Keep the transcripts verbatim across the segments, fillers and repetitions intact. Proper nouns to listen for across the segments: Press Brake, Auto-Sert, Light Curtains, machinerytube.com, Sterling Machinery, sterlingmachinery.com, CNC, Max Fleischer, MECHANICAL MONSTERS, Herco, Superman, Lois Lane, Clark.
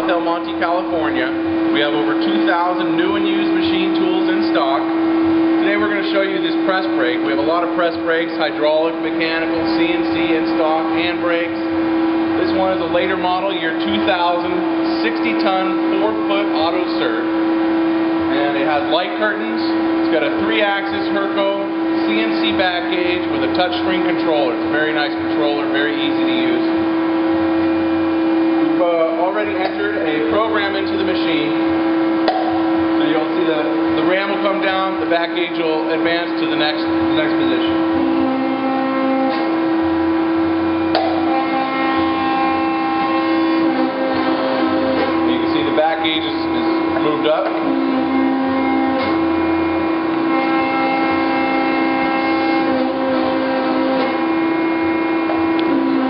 South Del Monte, California. We have over two thousand new and used machine tools in stock. Today we're going to show you this press brake. We have a lot of press brakes, hydraulic, mechanical, C N C in stock, hand brakes. This one is a later model, year two thousand, sixty ton, four foot Auto-Sert. And it has light curtains. It's got a three axis Herco C N C back gauge with a touchscreen controller. It's a very nice controller, very easy to use. Uh, already entered a program into the machine, so you'll see the, the ram will come down, the back gauge will advance to the next, the next position. You can see the back gauge is, is moved up.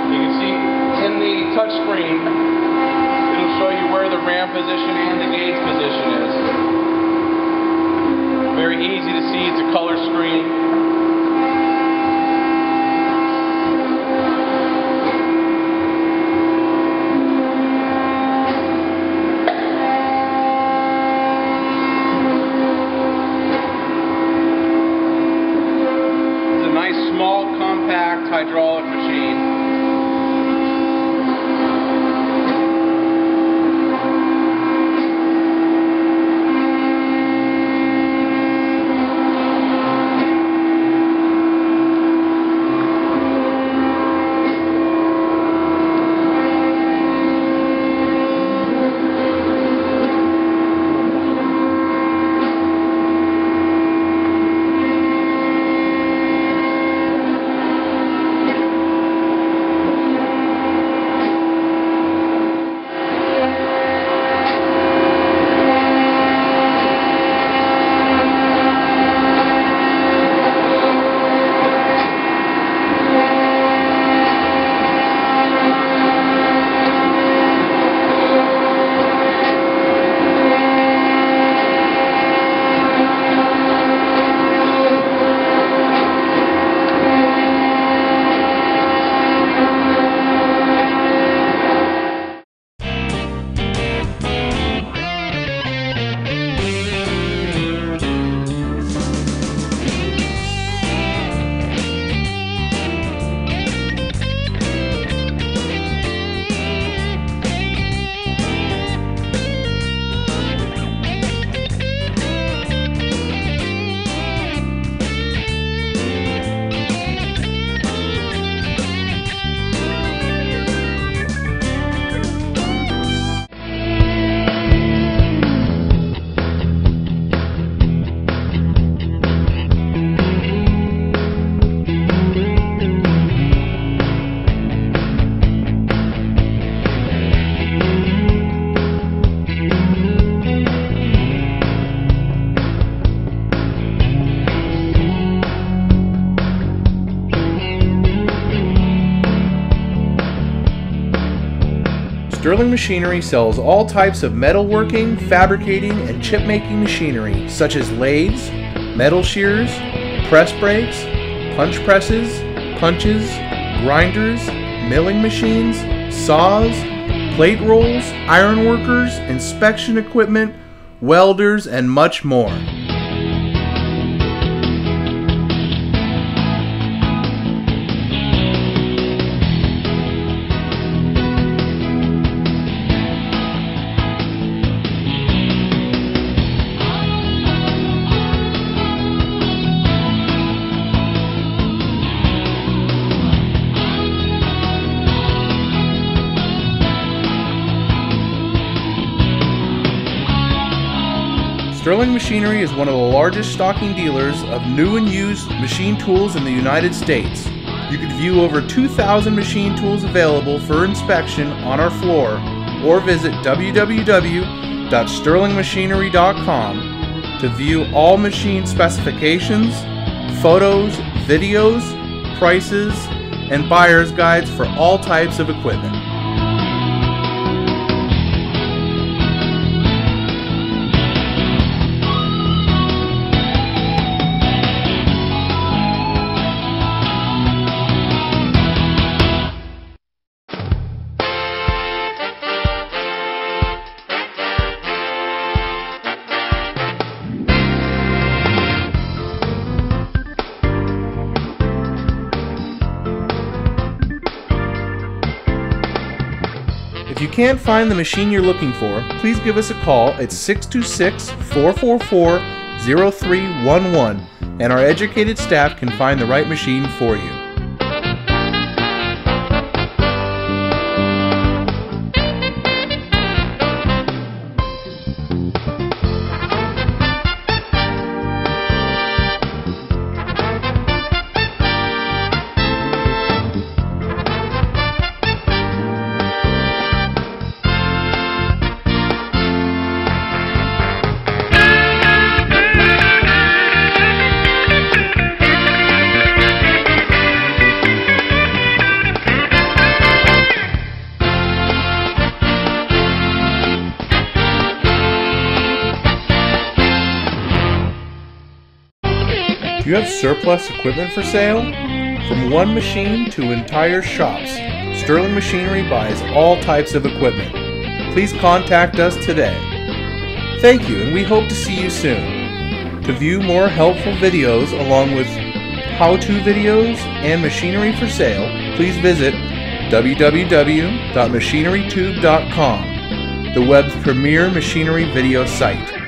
You can see in the touch screen the ram position and the gauge position is. Very easy to see, it's a color screen. It's a nice, small, compact hydraulic machine. Sterling Machinery sells all types of metalworking, fabricating, and chip-making machinery, such as lathes, metal shears, press brakes, punch presses, punches, grinders, milling machines, saws, plate rolls, ironworkers, inspection equipment, welders, and much more. Sterling Machinery is one of the largest stocking dealers of new and used machine tools in the United States. You can view over two thousand machine tools available for inspection on our floor or visit w w w dot sterling machinery dot com to view all machine specifications, photos, videos, prices, and buyer's guides for all types of equipment. If you can't find the machine you're looking for, please give us a call at six two six, four four four, zero three one one and our educated staff can find the right machine for you. Do you have surplus equipment for sale? From one machine to entire shops, Sterling Machinery buys all types of equipment. Please contact us today. Thank you, and we hope to see you soon. To view more helpful videos along with how-to videos and machinery for sale, please visit w w w dot machinery tube dot com, the web's premier machinery video site.